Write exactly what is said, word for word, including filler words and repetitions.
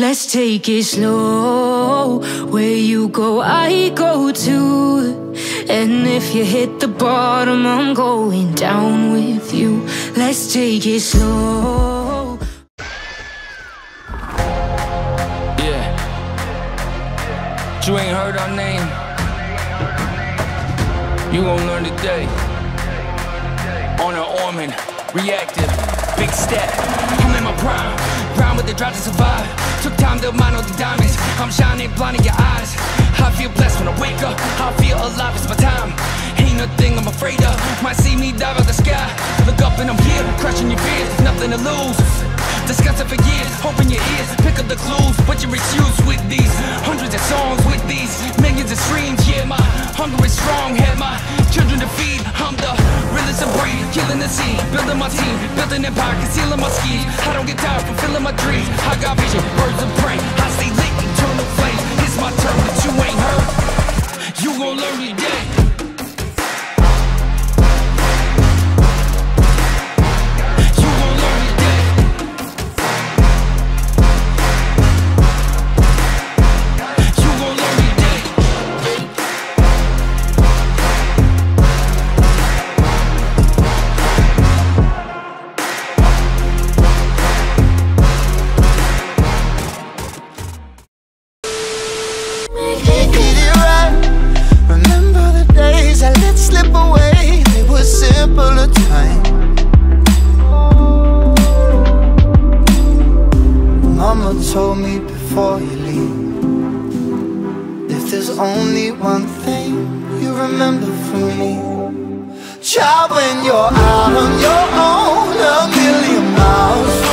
Let's take it slow. Where you go, I go too. And if you hit the bottom, I'm going down with you. Let's take it slow. Yeah. You ain't heard our name. You gon' learn today. Onur Ormen, Reactive, big step. I'm in my prime. Round with the drive to survive. Took time to mine all the diamonds. I'm shining blind in your eyes. I feel blessed when I wake up. I feel alive, it's my time. Ain't nothing I'm afraid of. Might see me dive out the sky. Look up and I'm here, crushing your fears. Nothing to lose. Discussed it for years, open your ears. Pick up the clues, but you're excused with these hundreds of songs, with these millions of streams. Yeah, my hunger is strong. Had my children to feed. I'm the realest of breed, killing the scene, building my team, building empire, concealing my schemes. I don't get tired from filling my dreams. I got vision, words of brain. I stay lit, eternal flame. It's my turn, but you ain't heard. You gon' learn today. Told me before you leave, if there's only one thing you remember from me, child, when you're out on your own, a million miles